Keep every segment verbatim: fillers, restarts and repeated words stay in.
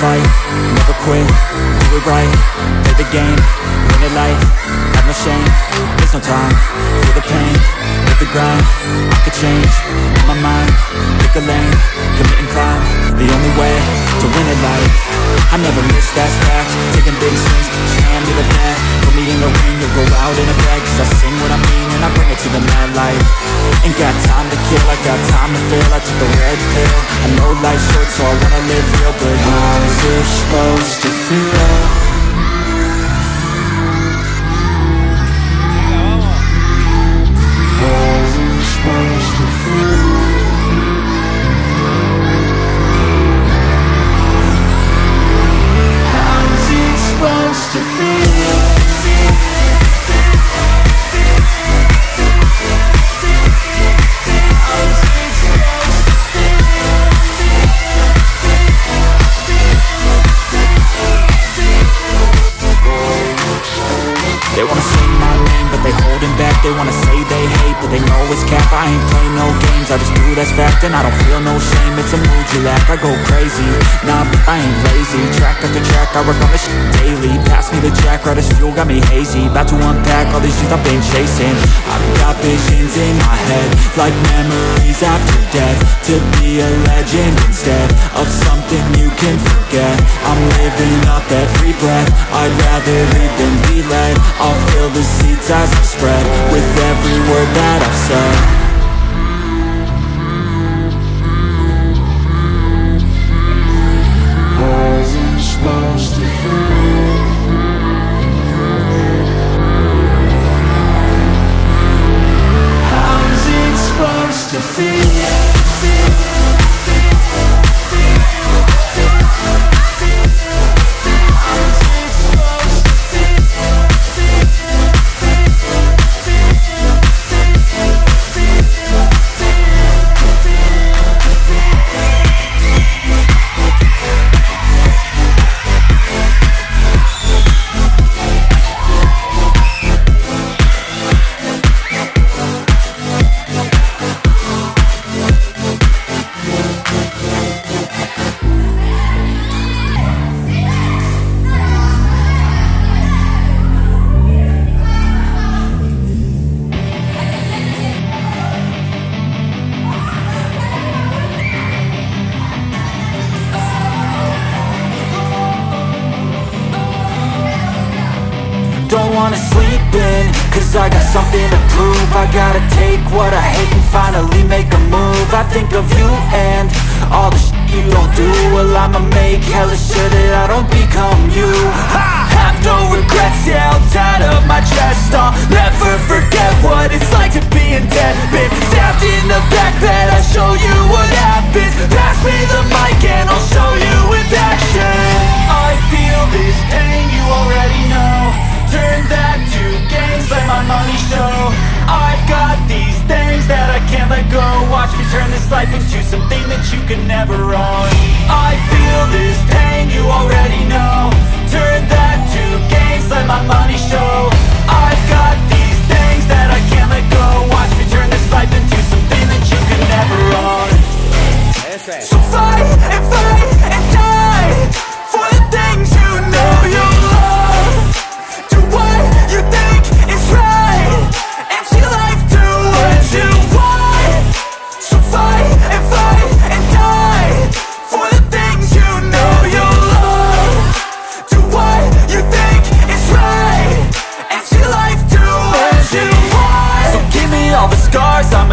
Fight, never quit, do it right, play the game, win it life, have no shame, there's no time, feel the pain, hit the grind, I could change, in my mind, pick a lane, commit and climb, the only way to win it life, I never miss, that's fact, taking big swings, jam to the bat, put me in the ring, you'll go out in a bag, cause I sing what I mean and I bring it to the mad life, ain't got time to kill, I got time to feel, I took the red pill, I know life's short so I wanna live real, but how's it supposed to feel? How's it supposed to feel? How's it supposed to feel? They wanna say my name, but they holding back. They wanna say they hate, but they know it's cap. I ain't play no games, I just do that's fact. And I don't feel no shame, it's a mood you lack. I go crazy, nah, but I ain't lazy. Track after track, I work on this shit daily. Pass me the jack, right as fuel, got me hazy. About to unpack all these shit I've been chasing. I've got visions in my head, like memories after death. To be a legend instead of something you can forget. I'm living up every breath, I'd rather lead than be led. I'll fill the seats as I spread with every word that I've said. How's it supposed to feel? How's it supposed to feel? Don't wanna sleep in, cause I got something to prove. I gotta take what I hate and finally make a move. I think of you and all the shit you don't do. Well, I'ma make hella sure that I don't become you. I have no regrets, yeah, I'll tie up my chest. I'll never forget what it's like to be in debt. Been stabbed in the back bed, I'll show you what happens. Pass me the mic and I'll show you with action. I feel this pain, you already know. Turn that to gains, let my money show. I've got these things that I can't let go. Watch me turn this life into something that you can never own. I feel this pain, you already know. Turn that to gains, let my money show. I've got these things that I can't let go. Watch me turn this life into something that you can never own. That's right. So fight and fight and die for the things you know you love. I'm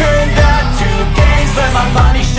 Turn that to gains, let my money shine.